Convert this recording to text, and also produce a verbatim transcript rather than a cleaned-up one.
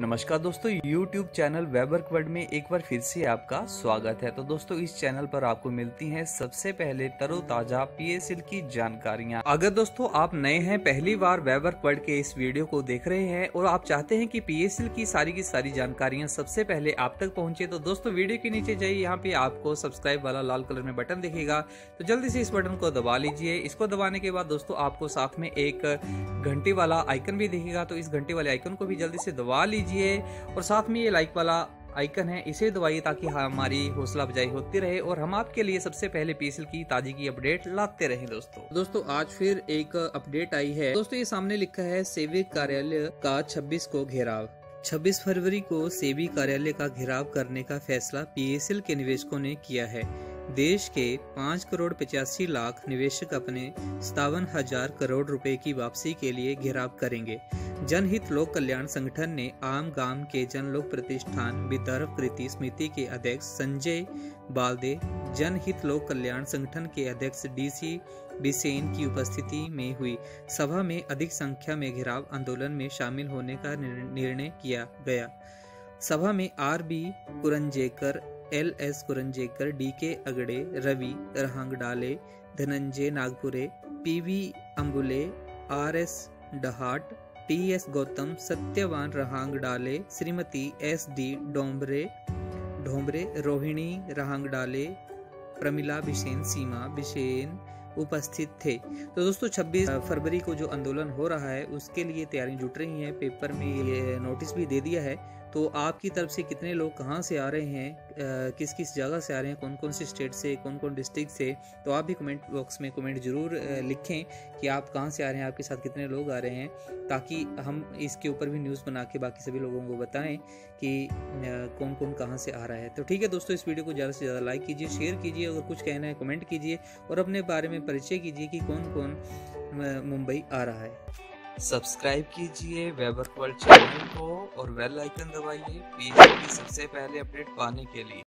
नमस्कार दोस्तों, YouTube channel web work world में एक बार फिर से आपका स्वागत है। तो दोस्तों, इस चैनल पर आपको मिलती हैं सबसे पहले तरोताजा पी एस एल की जानकारियां। अगर दोस्तों आप नए हैं, पहली बार वेब वर्क वर्ल्ड के इस वीडियो को देख रहे हैं और आप चाहते हैं कि पी एस एल की सारी की सारी जानकारियां सबसे पहले आप तक पहुंचे, तो दोस्तों वीडियो के नीचे जाइए, यहाँ पे आपको सब्सक्राइब वाला लाल कलर में बटन दिखेगा, तो जल्दी से इस बटन को दबा लीजिए। इसको दबाने के बाद दोस्तों आपको साथ में एक घंटी वाला आइकन भी दिखेगा, तो इस घंटी वाले आइकन को भी जल्दी से दबा लीजिए और साथ में ये लाइक वाला आइकन है, इसे दबाइए ताकि हमारी हौसला अफजाई होती रहे और हम आपके लिए सबसे पहले पी एस एल की ताजी की अपडेट लाते रहें। दोस्तों दोस्तों आज फिर एक अपडेट आई है। दोस्तों ये सामने लिखा है सेबी कार्यालय का छब्बीस को घेराव। छब्बीस फरवरी को सेबी कार्यालय का घेराव करने का फैसला पी एस एल के निवेशकों ने किया है। देश के पाँच करोड़ पचासी लाख निवेशक अपने सतावन हजार करोड़ रुपए की वापसी के लिए घेराव करेंगे। जनहित लोक कल्याण संगठन ने आम गांव के जनलोक प्रतिष्ठान विदर्भ कृति समिति के अध्यक्ष संजय बाल्दे, जनहित लोक कल्याण संगठन के अध्यक्ष डी सी बिसेन की उपस्थिति में हुई सभा में अधिक संख्या में घेराव आंदोलन में शामिल होने का निर्णय किया गया। सभा में R B Puranjekar, L S Kuranjekar, D K Agade, Ravi Rahangdale, Dhananjay Nagpure, P V Ambule, R S Dahat, P S Gautam, Satyawan Rahangdale, Shrimati S D Dombhare Dombhare Rohini Rahangdale, Pramila Bisen, Seema Bisen उपस्थित थे। तो दोस्तों छब्बीस फरवरी को जो आंदोलन हो रहा है उसके लिए तैयारियां जुट रही हैं। पेपर में ये नोटिस भी दे दिया है। तो आपकी तरफ से कितने लोग कहाँ से आ रहे हैं, किस किस जगह से आ रहे हैं, कौन कौन से स्टेट से, कौन कौन डिस्ट्रिक्ट से, तो आप भी कमेंट बॉक्स में कमेंट जरूर लिखें कि आप कहाँ से आ रहे हैं, आपके साथ कितने लोग आ रहे हैं, ताकि हम इसके ऊपर भी न्यूज़ बना के बाकी सभी लोगों को बताएं कि कौन कौन कहाँ से आ रहा है। तो ठीक है दोस्तों, इस वीडियो को ज़्यादा से ज़्यादा लाइक कीजिए, शेयर कीजिए, अगर कुछ कहना है कमेंट कीजिए और अपने बारे में परिचय कीजिए कि कौन कौन मुंबई आ रहा है। सब्सक्राइब कीजिए वेब वर्क वर्ल्ड चैनल को और बेल आइकन दबाइए पी एस एल की सबसे पहले अपडेट पाने के लिए।